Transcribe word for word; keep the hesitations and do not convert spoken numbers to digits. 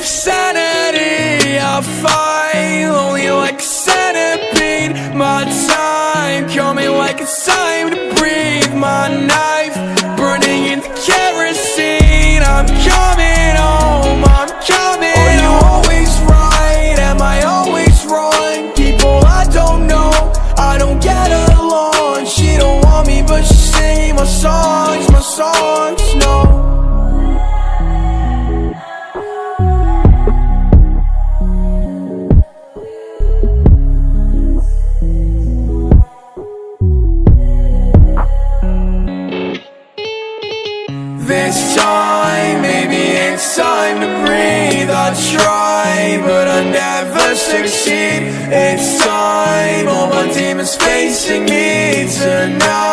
Sanity, I fight lonely like a centipede. My time coming like it's time to breathe. My knife burning in the kerosene. I'm coming home, I'm coming home. Are you always right? Am I always wrong? People I don't know, I don't get along. She don't want me but she sings my songs, my songs, no. This time, maybe it's time to breathe. I try, but I never succeed. It's time, all my demons facing me tonight.